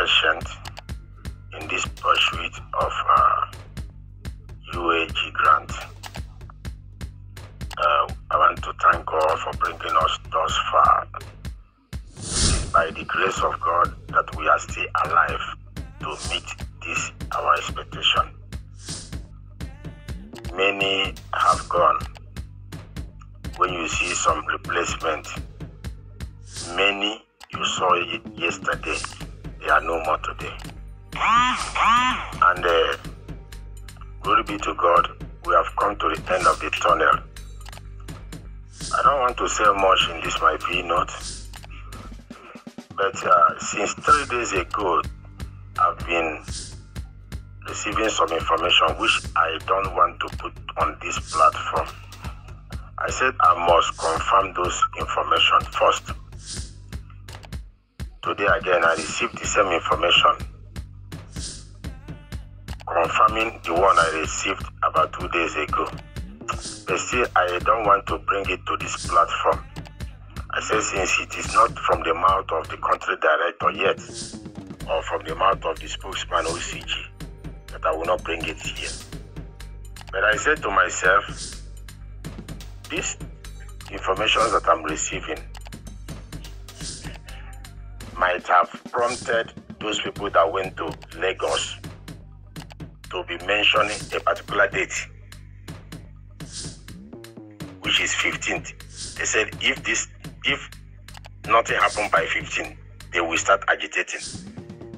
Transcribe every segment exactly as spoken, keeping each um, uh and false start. patient in this pursuit of uh, U A G grant. Uh, I want to thank God for bringing us thus far. By the grace of God that we are still alive to meet this our expectation. Many have gone. When you see some replacement, many you saw it yesterday, they are no more today. And uh, glory be to God, we have come to the end of the tunnel. I don't want to say much in this my V-note, but uh, since three days ago, I've been receiving some information which I don't want to put on this platform. I said I must confirm those information first. Today again, I received the same information, confirming the one I received about two days ago. But still, I don't want to bring it to this platform. I said since it is not from the mouth of the country director yet, or from the mouth of the spokesman O C G, that I will not bring it here. But I said to myself, this information that I'm receiving might have prompted those people that went to Lagos to be mentioning a particular date, which is fifteenth. They said if this, if nothing happened by fifteenth, they will start agitating,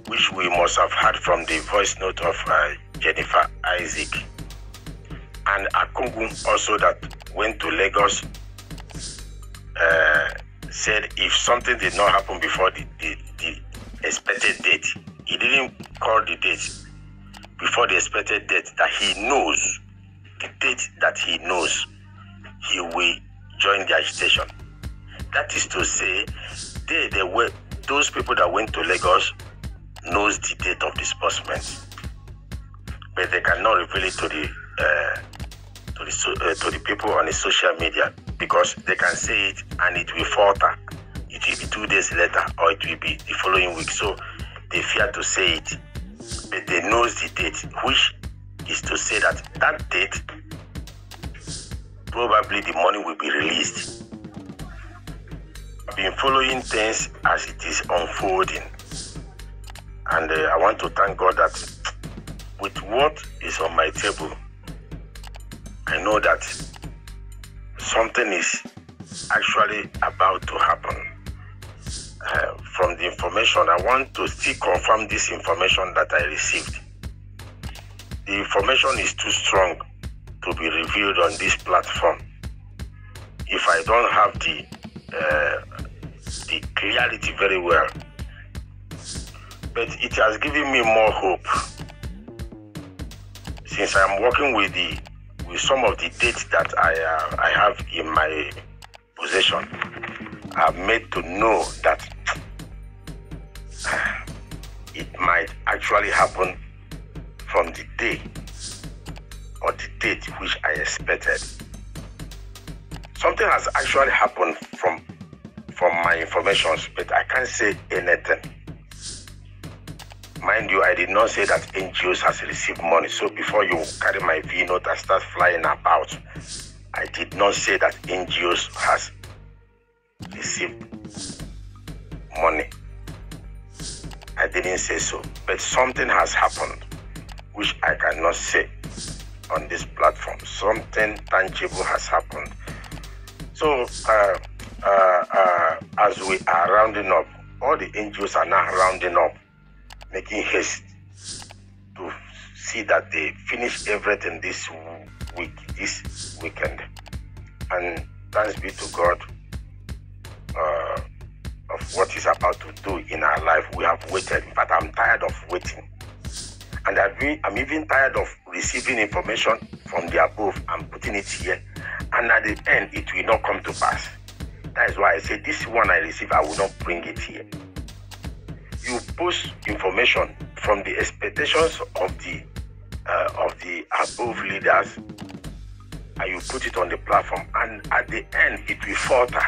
which we must have heard from the voice note of uh, Jennifer Isaac and Akungung also that went to Lagos. Uh, said if something did not happen before the, the, the expected date, he didn't call the date before the expected date that he knows, the date that he knows, he will join the agitation. That is to say, they, they were, those people that went to Lagos knows the date of disbursement, but they cannot reveal it to the, uh, to, the uh, to the people on the social media, because they can say it and it will falter. It will be two days later or it will be the following week. So they fear to say it, but they know the date, which is to say that that date, probably the money will be released. I've been following things as it is unfolding. And uh, I want to thank God that with what is on my table, I know that something is actually about to happen. Uh, from the information, I want to still confirm this information that I received. The information is too strong to be revealed on this platform. If I don't have the, uh, the clarity very well, but it has given me more hope. Since I'm working with the with some of the dates that I uh, I have in my possession, I've made to know that it might actually happen from the day or the date which I expected. Something has actually happened from from my information, but I can't say anything. Mind you, I did not say that N G Os has received money. So before you carry my V-note and start flying about, I did not say that N G Os has received money. I didn't say so. But something has happened, which I cannot say on this platform. Something tangible has happened. So uh, uh, uh, as we are rounding up, all the N G Os are now rounding up, making haste to see that they finish everything this week, this weekend. And thanks be to God uh, of what He's about to do in our life. We have waited, but I'm tired of waiting. And I've been, I'm even tired of receiving information from the above and putting it here. And at the end, it will not come to pass. That is why I say this one I receive, I will not bring it here. You post information from the expectations of the uh, of the above leaders, and you put it on the platform, and at the end it will falter.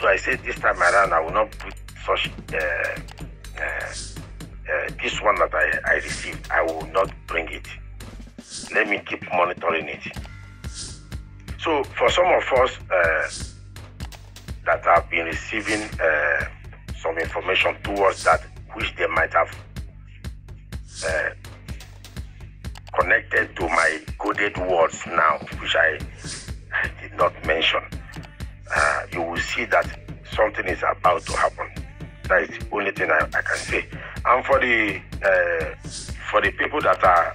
So I said this time around I will not put such uh, uh, uh, this one that I, I received, I will not bring it. Let me keep monitoring it. So for some of us uh, that have been receiving uh, some information towards that, which they might have uh, connected to my coded words now, which I, I did not mention, uh, you will see that something is about to happen. That is the only thing I, I can say. And for the uh, for the people that are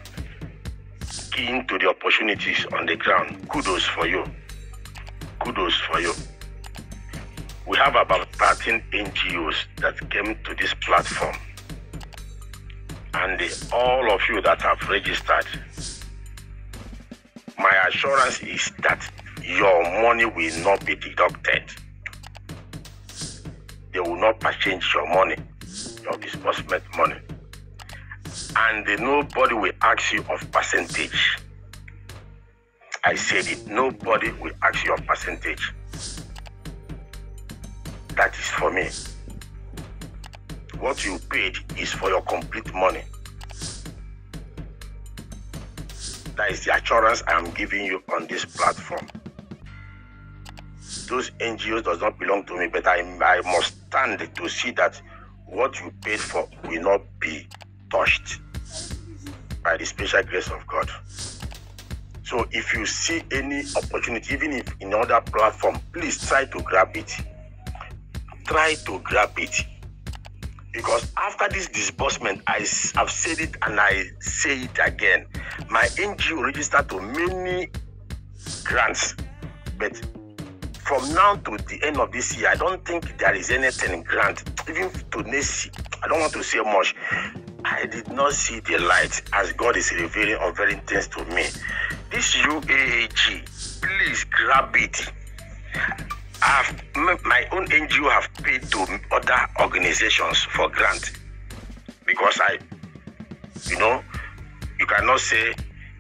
keen to the opportunities on the ground, kudos for you. Kudos for you. We have about thirteen N G Os that came to this platform, and the, all of you that have registered, my assurance is that your money will not be deducted. They will not purchase your money, your disbursement money. And nobody will ask you of percentage. I said it, nobody will ask you of percentage. That is for me. What you paid is for your complete money. That is the assurance I am giving you on this platform. Those N G Os does not belong to me, but I, I must stand to see that what you paid for will not be touched by the special grace of God. So if you see any opportunity, even if in other platform, please try to grab it. Try to grab it. Because after this disbursement, I have said it and I say it again. My N G O registered to many grants, but from now to the end of this year, I don't think there is anything grant. Even to Nessie, I don't want to say much. I did not see the light as God is revealing or very things to me. This U A A G, please grab it. I've, my own N G O have paid to other organizations for grant, because I, you know, you cannot say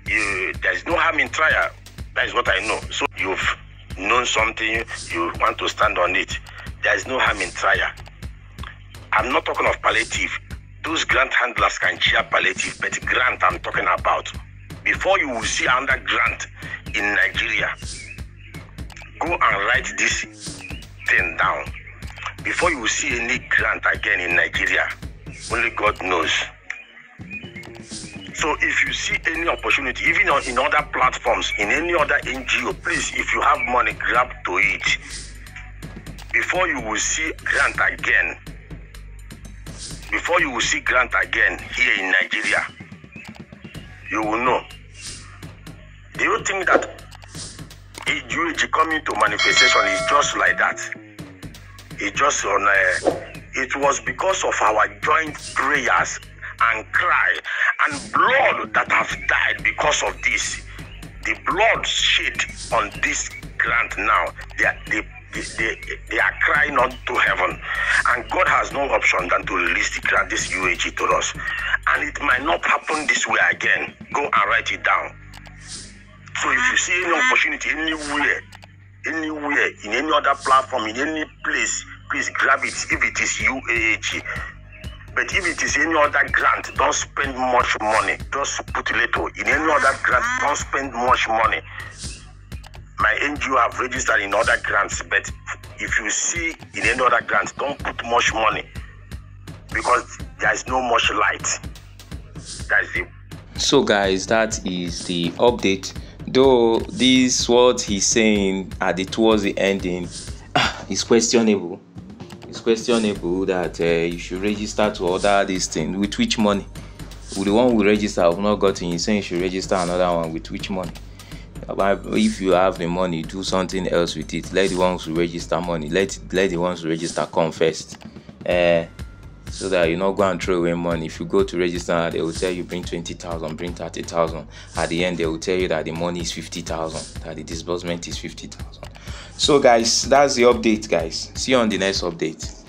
you, there's no harm in trial. That is what I know. So you've known something, you want to stand on it. There is no harm in trial. I'm not talking of palliative. Those grant handlers can share palliative, but grant I'm talking about. Before you will see under grant in Nigeria, go and write this thing down. Before you will see any grant again in Nigeria, only God knows. So if you see any opportunity, even on, in other platforms, in any other N G O, please, if you have money, grab to it. Before you will see grant again, before you will see grant again here in Nigeria, you will know. Do you think that U A G coming to manifestation is just like that? It just on. Uh, it was because of our joint prayers and cry and blood that have died because of this. The blood shed on this grant now, they are, they, they, they are crying unto heaven, and God has no option than to release the grant, this U A G, to us. And it might not happen this way again. Go and write it down. So if you see any opportunity anywhere, anywhere, in any other platform, in any place, please grab it if it is U A A G. But if it is any other grant, don't spend much money. Just put little. In any other grant, don't spend much money. My N G O have registered in other grants, but if you see in any other grant, don't put much money, because there is no much light. That is it. So guys, that is the update. Though this what he's saying at the towards the ending is questionable. It's questionable that uh, you should register to order this thing. With which money? With the one we register, I've not gotten. He's saying you should register another one. With which money? If you have the money, do something else with it. Let the ones who register money. Let let the ones who register come first. Uh, so that you not go and throw away money. If you go to register, they will tell you bring twenty thousand, bring thirty thousand. At the end, they will tell you that the money is fifty thousand. That the disbursement is fifty thousand. So guys, that's the update, guys. See you on the next update.